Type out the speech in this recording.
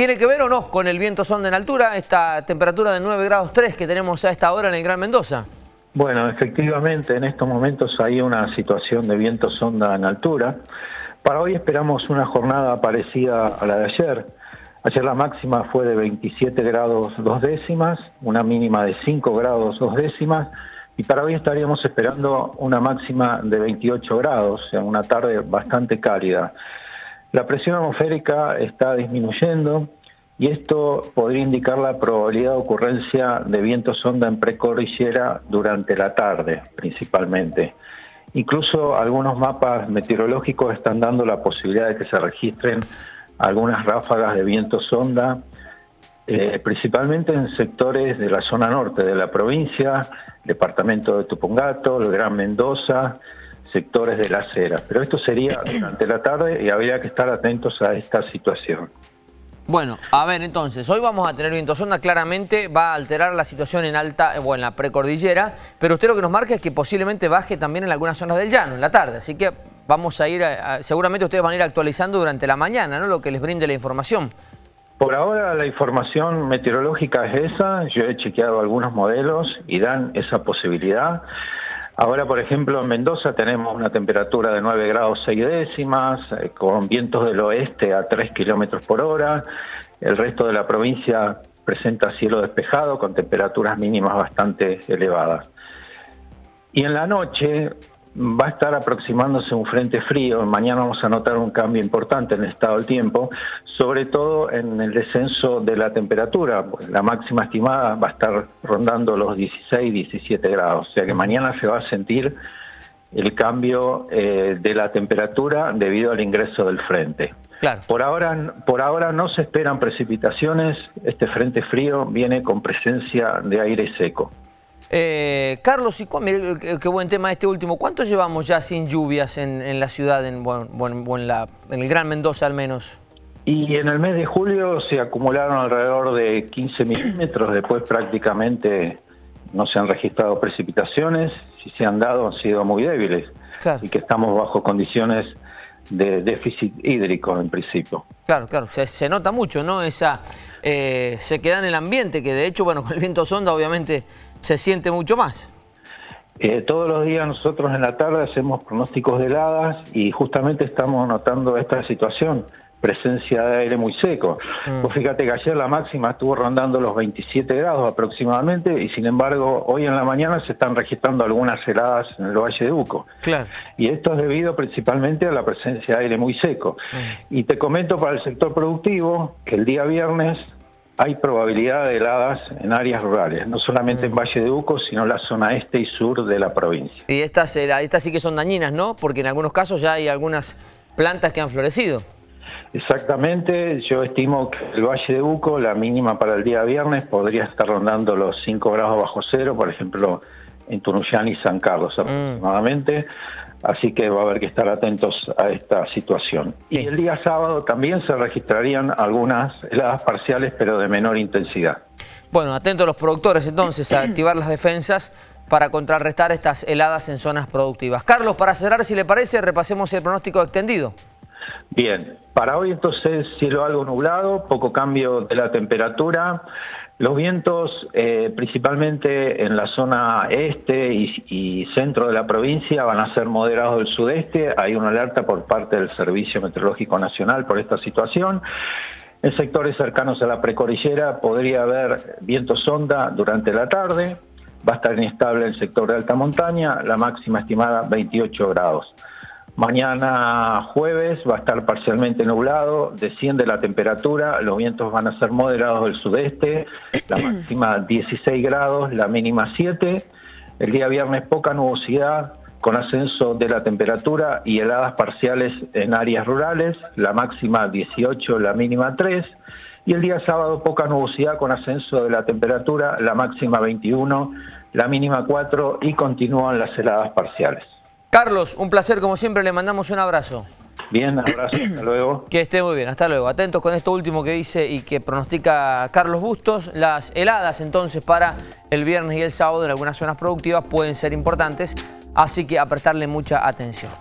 ¿Tiene que ver o no con el viento sonda en altura, esta temperatura de 9 grados 3 que tenemos a esta hora en el Gran Mendoza? Bueno, efectivamente, en estos momentos hay una situación de viento sonda en altura. Para hoy esperamos una jornada parecida a la de ayer. Ayer la máxima fue de 27 grados 2 décimas, una mínima de 5 grados 2 décimas, y para hoy estaríamos esperando una máxima de 28 grados, o sea, una tarde bastante cálida. La presión atmosférica está disminuyendo y esto podría indicar la probabilidad de ocurrencia de viento sonda en precordillera durante la tarde, principalmente. Incluso algunos mapas meteorológicos están dando la posibilidad de que se registren algunas ráfagas de viento sonda, principalmente en sectores de la zona norte de la provincia, departamento de Tupungato, el Gran Mendoza, sectores de La Acera. Pero esto sería durante la tarde y habría que estar atentos a esta situación. Bueno, a ver, entonces, hoy vamos a tener viento sonda, claramente va a alterar la situación en alta o en la precordillera, pero usted lo que nos marca es que posiblemente baje también en algunas zonas del llano en la tarde, así que vamos a ir, seguramente ustedes van a ir actualizando durante la mañana, ¿no?, lo que les brinde la información. Por ahora la información meteorológica es esa, yo he chequeado algunos modelos y dan esa posibilidad. Ahora, por ejemplo, en Mendoza tenemos una temperatura de 9 grados 6 décimas, con vientos del oeste a 3 kilómetros por hora. El resto de la provincia presenta cielo despejado con temperaturas mínimas bastante elevadas. Y en la noche va a estar aproximándose un frente frío. Mañana vamos a notar un cambio importante en el estado del tiempo, sobre todo en el descenso de la temperatura. La máxima estimada va a estar rondando los 16, 17 grados. O sea que mañana se va a sentir el cambio de la temperatura debido al ingreso del frente. Claro. Por ahora no se esperan precipitaciones. Este frente frío viene con presencia de aire seco. Carlos, y qué buen tema este último. ¿Cuánto llevamos ya sin lluvias en la ciudad, en el Gran Mendoza al menos? Y en el mes de julio se acumularon alrededor de 15 milímetros, después prácticamente no se han registrado precipitaciones, si se han dado han sido muy débiles, claro. Así que estamos bajo condiciones de déficit hídrico en principio. Claro, claro, se nota mucho, ¿no?, esa sequedad en el ambiente, que de hecho, bueno, con el viento sonda obviamente se siente mucho más. Todos los días nosotros en la tarde hacemos pronósticos de heladas y justamente estamos notando esta situación, presencia de aire muy seco. Pues fíjate que ayer la máxima estuvo rondando los 27 grados aproximadamente y sin embargo hoy en la mañana se están registrando algunas heladas en el Valle de Uco. Claro. Y esto es debido principalmente a la presencia de aire muy seco. Y te comento para el sector productivo que el día viernes hay probabilidad de heladas en áreas rurales, no solamente en Valle de Uco, sino en la zona este y sur de la provincia. Y estas sí que son dañinas, ¿no? Porque en algunos casos ya hay algunas plantas que han florecido. Exactamente, yo estimo que el Valle de Uco, la mínima para el día viernes, podría estar rondando los 5 grados bajo cero, por ejemplo, en Tunuyán y San Carlos aproximadamente. Así que va a haber que estar atentos a esta situación. Sí. Y el día sábado también se registrarían algunas heladas parciales, pero de menor intensidad. Bueno, atentos los productores entonces a activar las defensas para contrarrestar estas heladas en zonas productivas. Carlos, para cerrar, si le parece, repasemos el pronóstico extendido. Bien, para hoy entonces cielo algo nublado, poco cambio de la temperatura. Los vientos principalmente en la zona este y centro de la provincia van a ser moderados del sudeste. Hay una alerta por parte del Servicio Meteorológico Nacional por esta situación. En sectores cercanos a la precordillera podría haber viento sonda durante la tarde. Va a estar inestable el sector de alta montaña, la máxima estimada 28 grados. Mañana jueves va a estar parcialmente nublado, desciende la temperatura, los vientos van a ser moderados del sudeste, la máxima 16 grados, la mínima 7. El día viernes poca nubosidad con ascenso de la temperatura y heladas parciales en áreas rurales, la máxima 18, la mínima 3. Y el día sábado poca nubosidad con ascenso de la temperatura, la máxima 21, la mínima 4 y continúan las heladas parciales. Carlos, un placer, como siempre, le mandamos un abrazo. Bien, abrazo, hasta luego. Que esté muy bien, hasta luego. Atentos con esto último que dice y que pronostica Carlos Bustos. Las heladas, entonces, para el viernes y el sábado en algunas zonas productivas pueden ser importantes, así que a prestarle mucha atención.